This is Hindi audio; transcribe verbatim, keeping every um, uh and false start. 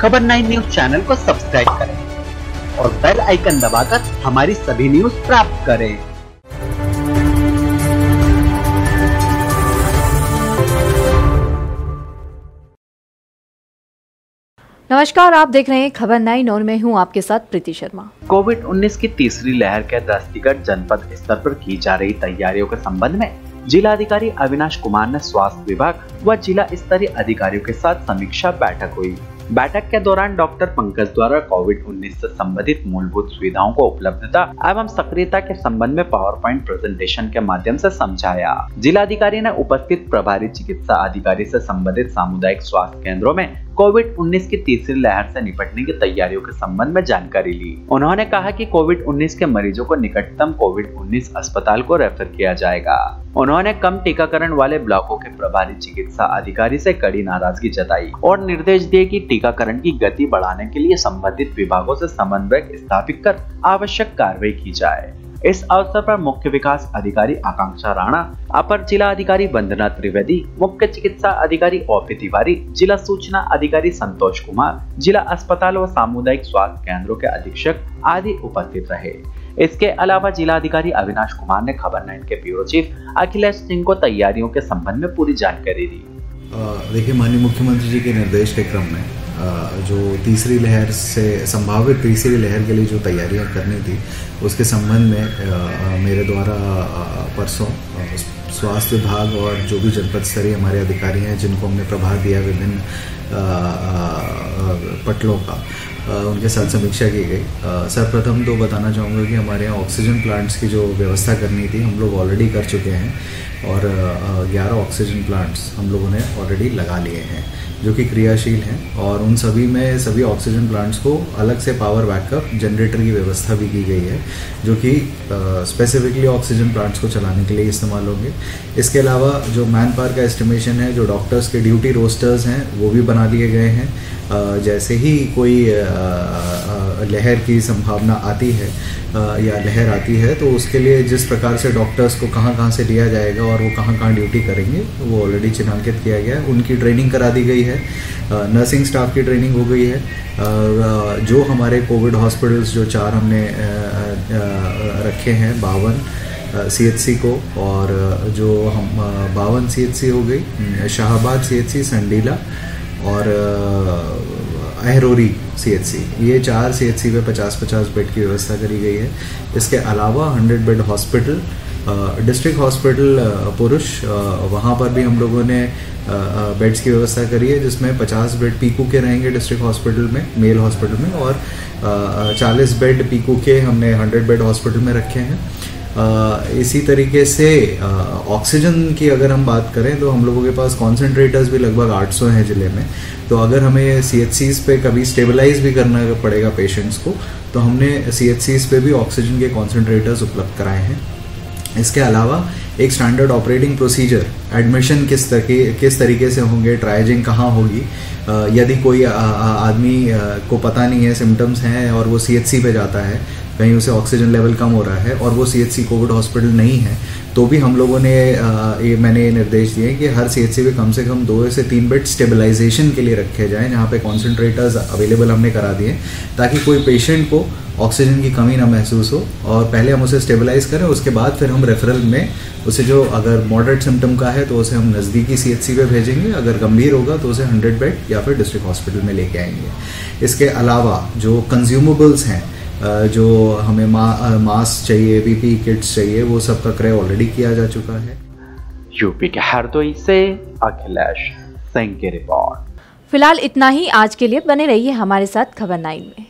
खबर नौ न्यूज चैनल को सब्सक्राइब करें और बेल आइकन दबाकर हमारी सभी न्यूज प्राप्त करें। नमस्कार, आप देख रहे हैं खबर नौ और मैं हूं आपके साथ प्रीति शर्मा। कोविड उन्नीस की तीसरी लहर के दृष्टिगत जनपद स्तर पर की जा रही तैयारियों के संबंध में जिलाधिकारी अविनाश कुमार ने स्वास्थ्य विभाग व जिला स्तरीय अधिकारियों के साथ समीक्षा बैठक हुई। बैठक के दौरान डॉक्टर पंकज द्वारा कोविड उन्नीस से संबंधित मूलभूत सुविधाओं को उपलब्धता एवं सक्रियता के संबंध में पावर पॉइंट प्रेजेंटेशन के माध्यम से समझाया। जिलाधिकारी ने उपस्थित प्रभारी चिकित्सा अधिकारी से संबंधित सामुदायिक स्वास्थ्य केंद्रों में कोविड उन्नीस की तीसरी लहर से निपटने की तैयारियों के संबंध में जानकारी ली। उन्होंने कहा कि कोविड उन्नीस के मरीजों को निकटतम कोविड उन्नीस अस्पताल को रेफर किया जाएगा। उन्होंने कम टीकाकरण वाले ब्लॉकों के प्रभारी चिकित्सा अधिकारी से कड़ी नाराजगी जताई और निर्देश दिए कि टीकाकरण की गति बढ़ाने के लिए संबंधित विभागों से समन्वय स्थापित कर आवश्यक कार्रवाई की जाए। इस अवसर पर मुख्य विकास अधिकारी आकांक्षा राणा, अपर जिला अधिकारी वंदना त्रिवेदी, मुख्य चिकित्सा अधिकारी ओपी तिवारी, जिला सूचना अधिकारी संतोष कुमार, जिला अस्पताल व सामुदायिक स्वास्थ्य केंद्रों के अधीक्षक आदि उपस्थित रहे। इसके अलावा जिलाधिकारी अविनाश कुमार ने खबर नौ के ब्यूरो चीफ अखिलेश सिंह को तैयारियों के संबंध में पूरी जानकारी दी। देखिए, माननीय मुख्यमंत्री जी के निर्देश के क्रम में जो तीसरी लहर से संभावित तीसरी लहर के लिए जो तैयारियां करनी थी उसके संबंध में मेरे द्वारा परसों स्वास्थ्य विभाग और जो भी जनपद स्तरीय हमारे अधिकारी हैं जिनको हमने प्रभार दिया विभिन्न पटलों का, उनके साथ समीक्षा की गई। सर्वप्रथम तो बताना चाहूँगा कि हमारे यहाँ ऑक्सीजन प्लांट्स की जो व्यवस्था करनी थी हम लोग ऑलरेडी कर चुके हैं और ग्यारह ऑक्सीजन प्लांट्स हम लोगों ने ऑलरेडी लगा लिए हैं जो कि क्रियाशील हैं और उन सभी में सभी ऑक्सीजन प्लांट्स को अलग से पावर बैकअप जनरेटर की व्यवस्था भी की गई है जो कि स्पेसिफिकली ऑक्सीजन प्लांट्स को चलाने के लिए इस्तेमाल होंगे। इसके अलावा जो मैन पावर का एस्टिमेशन है, जो डॉक्टर्स के ड्यूटी रोस्टर्स हैं वो भी बना दिए गए हैं। जैसे ही कोई लहर की संभावना आती है या लहर आती है तो उसके लिए जिस प्रकार से डॉक्टर्स को कहां कहां से लिया जाएगा और वो कहां कहां ड्यूटी करेंगे वो ऑलरेडी चिन्हांकित किया गया है। उनकी ट्रेनिंग करा दी गई है, नर्सिंग स्टाफ की ट्रेनिंग हो गई है। जो हमारे कोविड हॉस्पिटल्स जो चार हमने रखे हैं, बावन सी एच सी को और जो हम बावन सी एच सी हो गई, Shahabad C H C, Sandila और अहरोरी सी एच सी, ये चार सी एच सी में पचास पचास बेड की व्यवस्था करी गई है। इसके अलावा सौ बेड हॉस्पिटल, डिस्ट्रिक्ट हॉस्पिटल पुरुष, वहाँ पर भी हम लोगों ने बेड्स की व्यवस्था करी है जिसमें पचास बेड पीकू के रहेंगे डिस्ट्रिक्ट हॉस्पिटल में, मेल हॉस्पिटल में, और चालीस बेड पीकू के हमने सौ बेड हॉस्पिटल में रखे हैं। इसी तरीके से ऑक्सीजन की अगर हम बात करें तो हम लोगों के पास कॉन्सेंट्रेटर्स भी लगभग आठ सौ हैं ज़िले में। तो अगर हमें सी एच सीज़ पे कभी स्टेबलाइज भी करना पड़ेगा पेशेंट्स को तो हमने सी एच सीज़ पे भी ऑक्सीजन के कॉन्सेंट्रेटर्स उपलब्ध कराए हैं। इसके अलावा एक स्टैंडर्ड ऑपरेटिंग प्रोसीजर, एडमिशन किस तरीके किस तरीके से होंगे, ट्रायजिंग कहाँ होगी, यदि कोई आदमी को पता नहीं है सिम्टम्स हैं और वो सी एच सी पे जाता है, कहीं उसे ऑक्सीजन लेवल कम हो रहा है और वो C H C Covid hospital नहीं है, तो भी हम लोगों ने ये मैंने निर्देश दिए कि हर सी एच सी पे कम से कम दो से तीन बेड स्टेबलाइजेशन के लिए रखे जाएँ जहाँ पे कॉन्सेंट्रेटर्स अवेलेबल हमने करा दिए ताकि कोई पेशेंट को ऑक्सीजन की कमी ना महसूस हो और पहले हम उसे स्टेबलाइज़ करें, उसके बाद फिर हम रेफरल में उसे जो अगर मॉडरेट सिम्टम का है तो उसे हम नज़दीकी सी एच सी पे भेजेंगे, अगर गंभीर होगा तो उसे सौ बेड या फिर डिस्ट्रिक्ट हॉस्पिटल में लेके आएंगे। इसके अलावा जो कंज्यूमेबल्स हैं, जो हमें मा, मास्क चाहिए, पीपीई किट्स चाहिए, वो सब का क्रय ऑलरेडी किया जा चुका है। यूपी के हरदोई से अखिलेश सिंह की रिपोर्ट। फिलहाल इतना ही आज के लिए, बने रहिए हमारे साथ खबर नौ में।